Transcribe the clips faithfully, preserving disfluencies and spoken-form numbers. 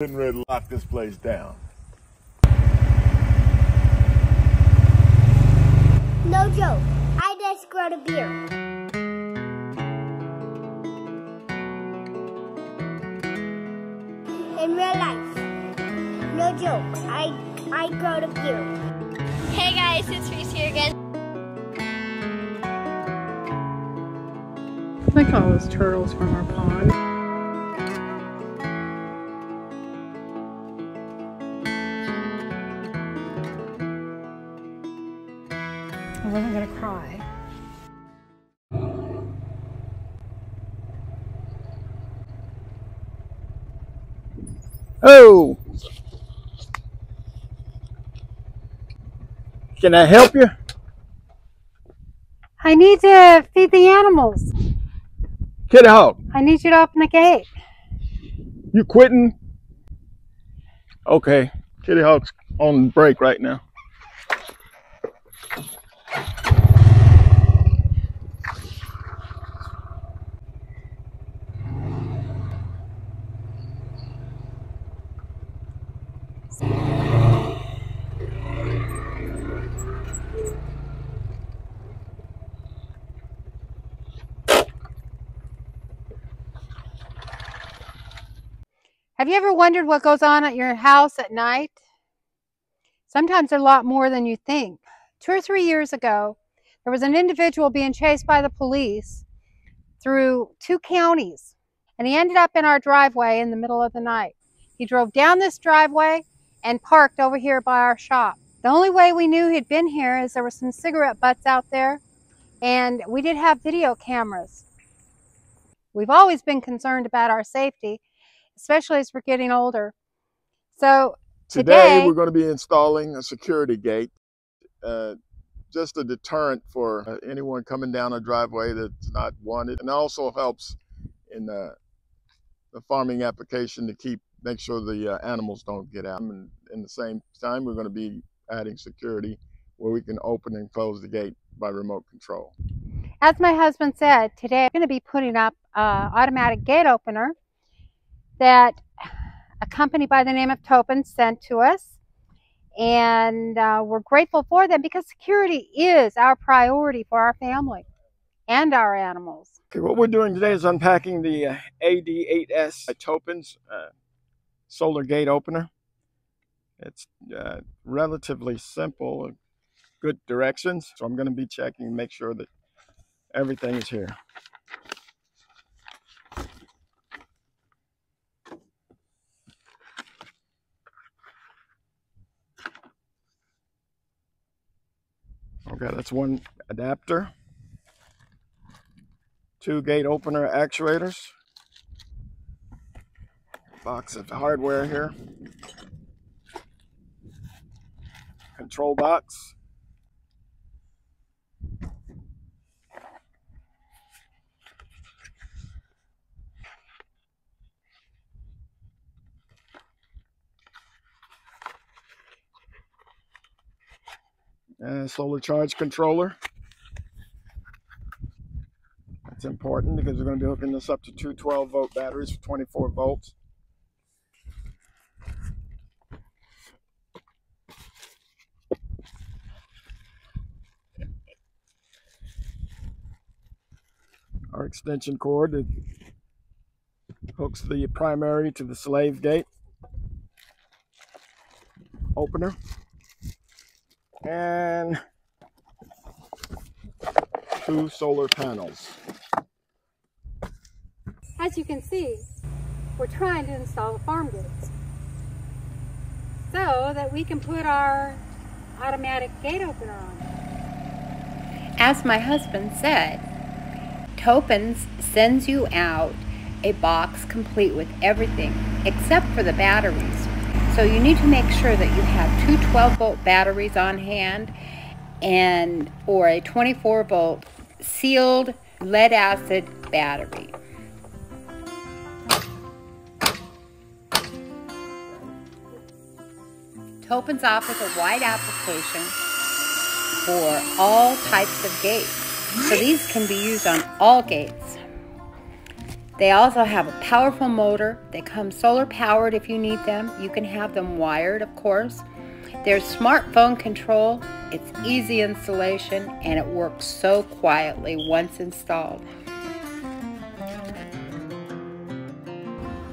Getting ready to lock this place down. No joke. I just got a beer. In real life. No joke. I I grow to beer. Hey guys, it's Reese here again. I think all those turtles from our pond. I wasn't gonna cry. Oh, can I help you? I need to feed the animals. Kitty Hawk, I need you to open the gate. You quitting? Okay, Kitty Hawk's on break right now. Have you ever wondered what goes on at your house at night? Sometimes a lot more than you think. Two or three years ago, there was an individual being chased by the police through two counties, and he ended up in our driveway in the middle of the night. He drove down this driveway and parked over here by our shop. The only way we knew he'd been here is there were some cigarette butts out there, and we did have video cameras. We've always been concerned about our safety, especially as we're getting older. So today, today we're going to be installing a security gate, uh, just a deterrent for uh, anyone coming down a driveway that's not wanted, and also helps in uh, the farming application to keep make sure the uh, animals don't get out. And in the same time, we're going to be adding security where we can open and close the gate by remote control. As my husband said, today I'm going to be putting up an automatic gate opener that a company by the name of Topens sent to us, and uh, we're grateful for them because security is our priority for our family and our animals. Okay, what we're doing today is unpacking the uh, A D eight S Topens uh, solar gate opener. It's uh, relatively simple, good directions, so I'm going to be checking and make sure that everything is here. Okay, that's one adapter, two gate opener actuators, box of hardware here, control box, Uh, solar charge controller. That's important because we're going to be hooking this up to two twelve volt batteries for twenty-four volts. Our extension cord that hooks the primary to the slave gate opener. And two solar panels. As you can see, we're trying to install a farm gate so that we can put our automatic gate opener on. As my husband said, Topens sends you out a box complete with everything except for the batteries. So you need to make sure that you have two twelve volt batteries on hand and or a twenty-four volt sealed lead acid battery. Topens offers a wide application for all types of gates. So these can be used on all gates. They also have a powerful motor. They come solar powered if you need them. You can have them wired, of course. There's smartphone control. It's easy installation and it works so quietly once installed.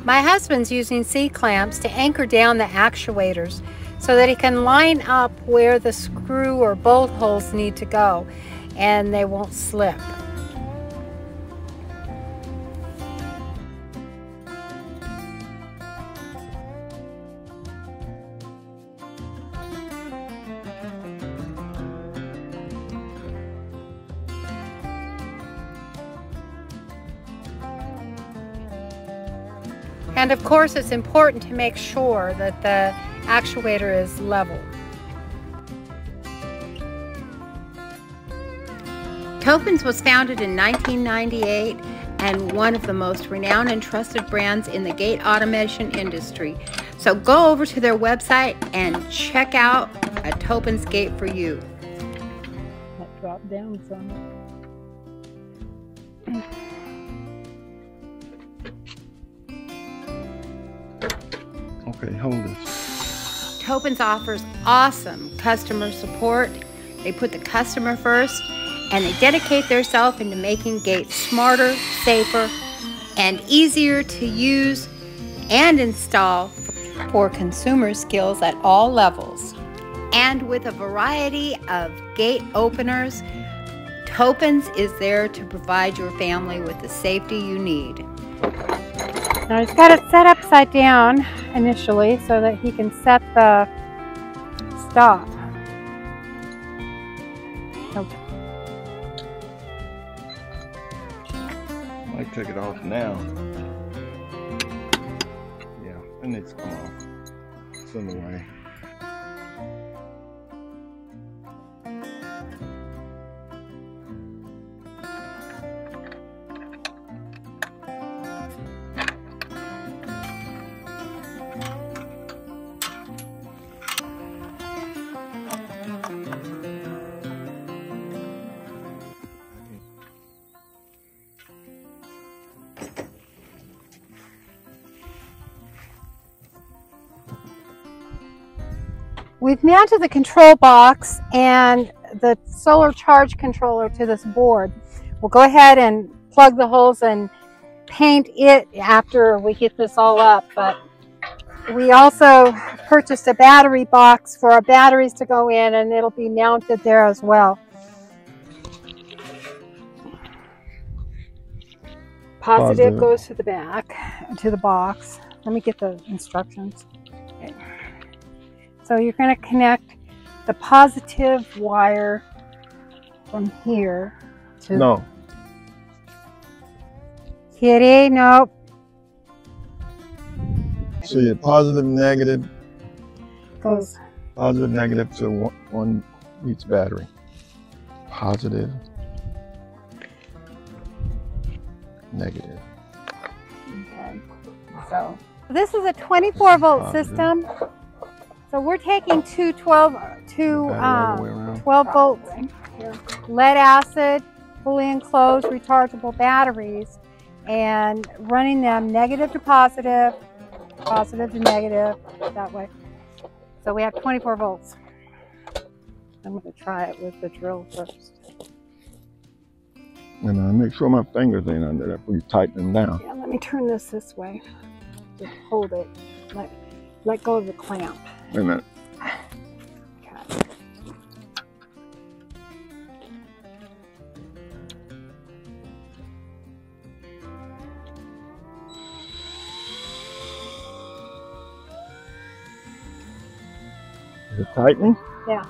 My husband's using C-clamps to anchor down the actuators so that he can line up where the screw or bolt holes need to go and they won't slip. And of course, it's important to make sure that the actuator is level. Topens was founded in nineteen ninety-eight and one of the most renowned and trusted brands in the gate automation industry. So go over to their website and check out a Topens gate for you. That dropped down some. Okay, hold it. Topens offers awesome customer support. They put the customer first and they dedicate themselves into making gates smarter, safer, and easier to use and install for consumer skills at all levels. And with a variety of gate openers, Topens is there to provide your family with the safety you need. Now he's got it set upside down initially so that he can set the stop. Okay. I took it off now. Yeah, it needs to come off. It's in the way. We've mounted the control box and the solar charge controller to this board. We'll go ahead and plug the holes and paint it after we get this all up. But we also purchased a battery box for our batteries to go in, and it'll be mounted there as well. Positive, Positive. goes to the back, to the box. Let me get the instructions. Okay. So you're going to connect the positive wire from here to... No. Kitty, nope. So your positive, negative... Goes... Positive, negative to one, one each battery. Positive. Negative. Okay. So this is a twenty-four volt system. So we're taking two twelve volt lead acid, fully enclosed rechargeable batteries and running them negative to positive, positive to negative, that way. So we have twenty-four volts. I'm going to try it with the drill first. And I make sure my fingers ain't under that before you tighten them down. Yeah, let me turn this this way. Just hold it. Let, let go of the clamp. Wait a minute. Okay. Is it tightening? Yeah.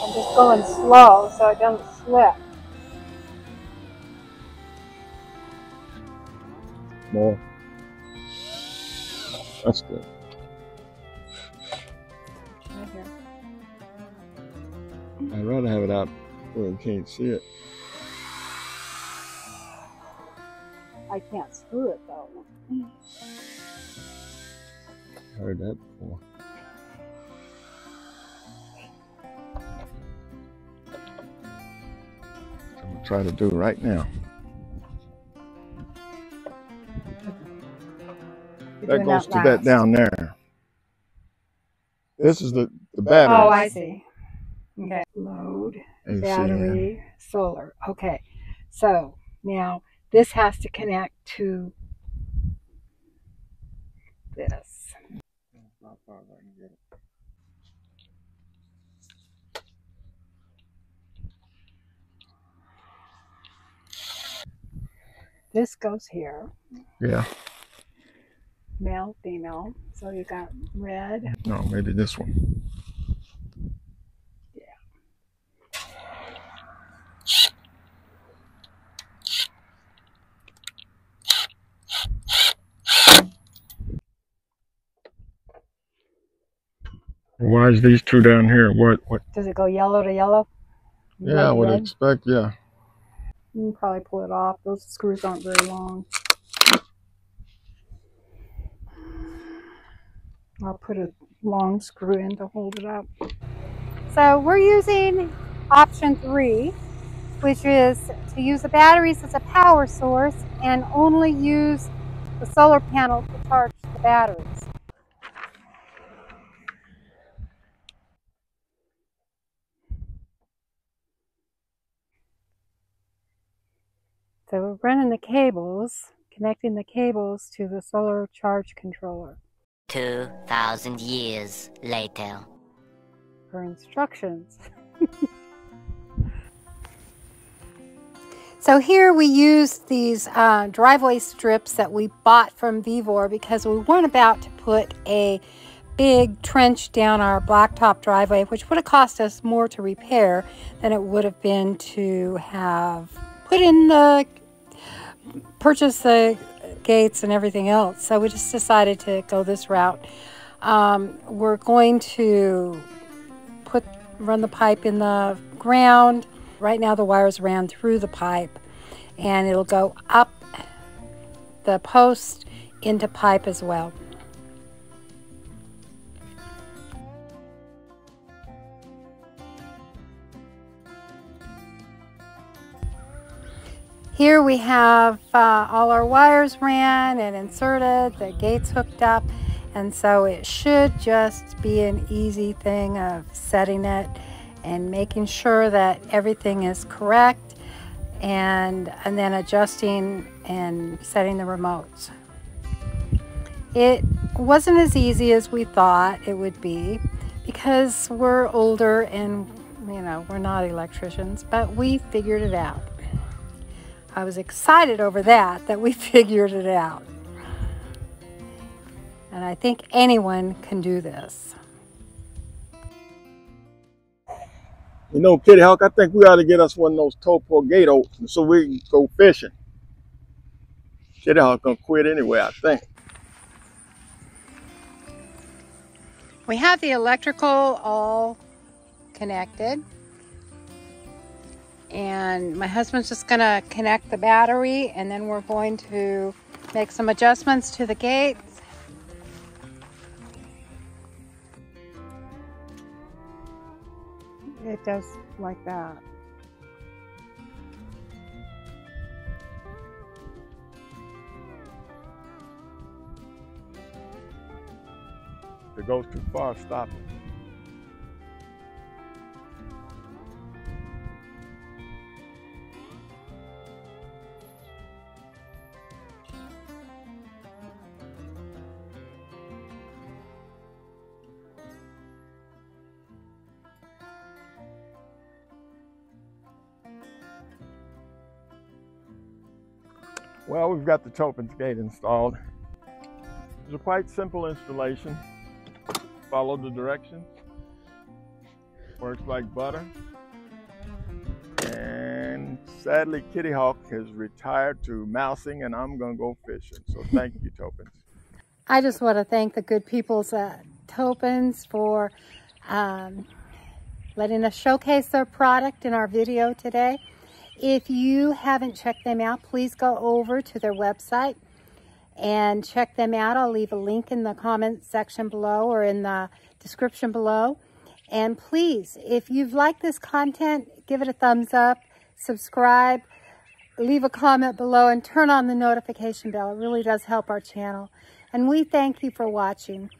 I'm just going slow so it doesn't slip. More. That's good. Right here. I'd rather have it out where you can't see it. I can't screw it though. I heard that before. That's what I'm gonna try to do right now. that goes to that down there. This is the, the battery. Oh, I see. Okay. Load, A C N. Battery, solar. Okay. So now this has to connect to this. This goes here. Yeah. Male, female. So you got red. No, maybe this one. Yeah. Why is these two down here? What? What? Does it go yellow to yellow? Yeah, red I would red? expect. Yeah. You can probably pull it off. Those screws aren't very long. I'll put a long screw in to hold it up. So we're using option three, which is to use the batteries as a power source and only use the solar panel to charge the batteries. So we're running the cables, connecting the cables to the solar charge controller. Two thousand years later. Her instructions. So here we use these uh, driveway strips that we bought from Vivor because we weren't about to put a big trench down our blacktop driveway, which would have cost us more to repair than it would have been to have put in the purchase the gates and everything else. So we just decided to go this route. Um, we're going to put run the pipe in the ground. Right now the wires ran through the pipe and it'll go up the post into pipe as well. Here we have uh, all our wires ran and inserted, the gates hooked up, and so it should just be an easy thing of setting it and making sure that everything is correct and, and then adjusting and setting the remotes. It wasn't as easy as we thought it would be because we're older and, you know, we're not electricians, but we figured it out. I was excited over that, that we figured it out. And I think anyone can do this. You know, Kitty Hawk, I think we ought to get us one of those topo gate open so we can go fishing. Kitty Hawk gonna quit anyway, I think. We have the electrical all connected. And my husband's just going to connect the battery and then we're going to make some adjustments to the gates. It does like that. If it goes too far, stop it. Well, we've got the Topens gate installed. It was a quite simple installation. Follow the directions. Works like butter. And sadly, Kitty Hawk has retired to mousing and I'm gonna go fishing. So thank you, Topens. I just wanna thank the good people's uh, Topens for um, letting us showcase their product in our video today. If you haven't checked them out, please go over to their website and check them out. I'll leave a link in the comments section below or in the description below. And please, if you've liked this content, give it a thumbs up, subscribe, leave a comment below and turn on the notification bell. It really does help our channel. And we thank you for watching.